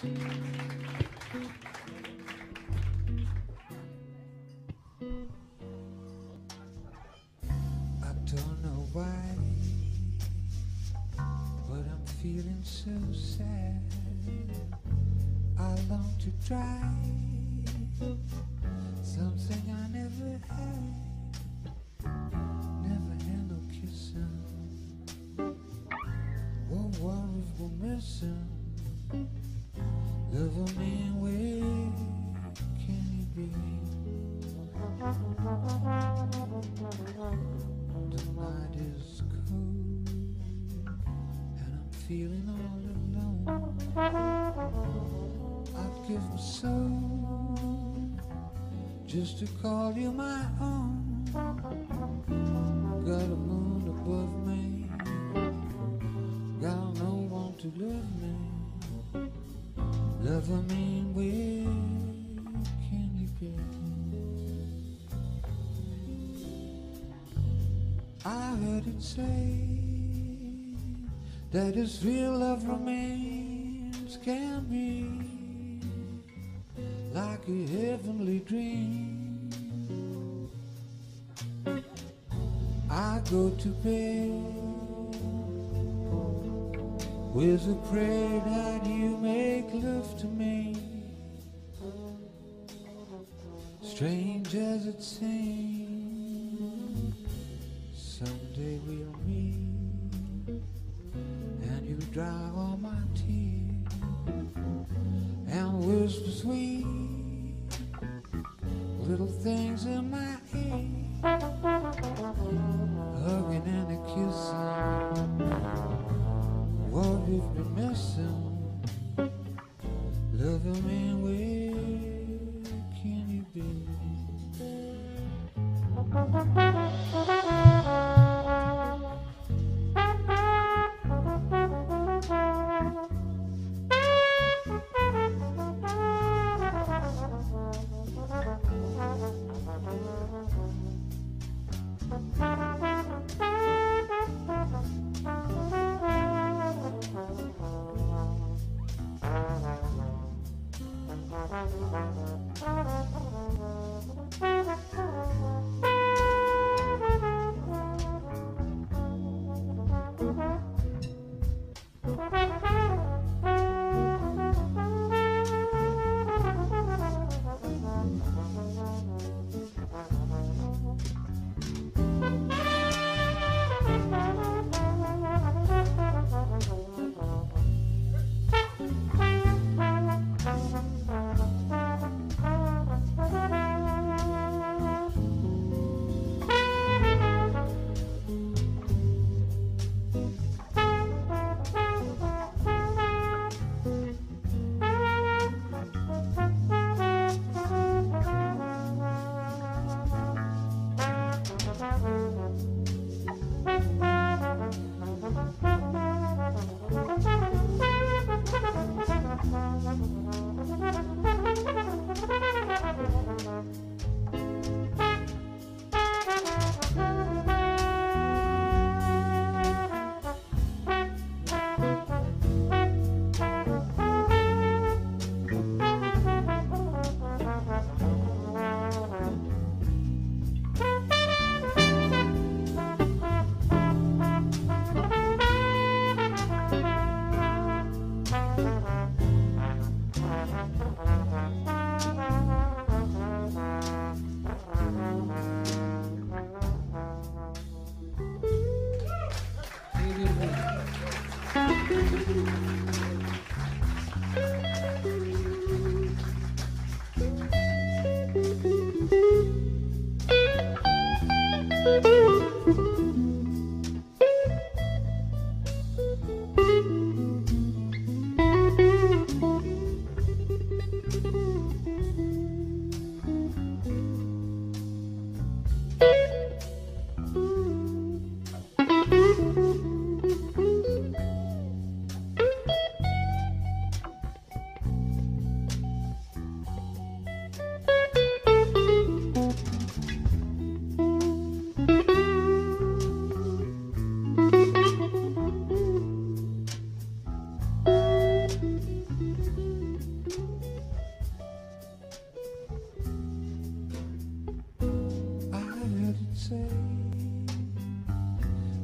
I don't know why, but I'm feeling so sad. I long to try something I never had. Never had no kissing or worries were missing. Love a man, where can he be? The night is cold and I'm feeling all alone. I'd give my soul just to call you my own. Got a moon above me, got no one to love me. Love a man, where can he be? I heard it say that this real love remains can be like a heavenly dream. I go to bed with a prayer that you make love to me, strange as it seems. Someday we'll meet and you dry all my tears and whisper sweet little things in my ear, hugging and a kissing, what we've been missing. Love a man, where can you be?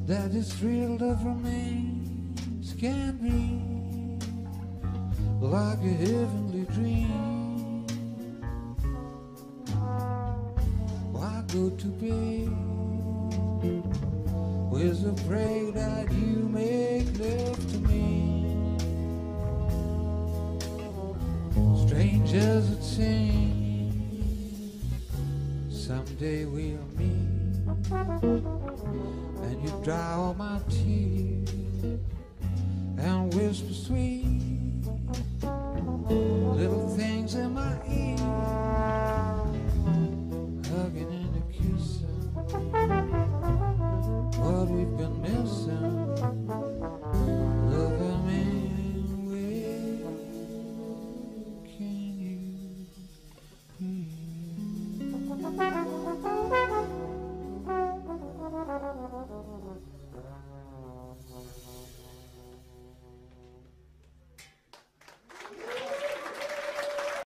that is thrilled over me can be like a heavenly dream. I go to bed with a prayer that you make love to me. Strange as it seems, someday we'll meet, and you dry all my tears and whisper sweet.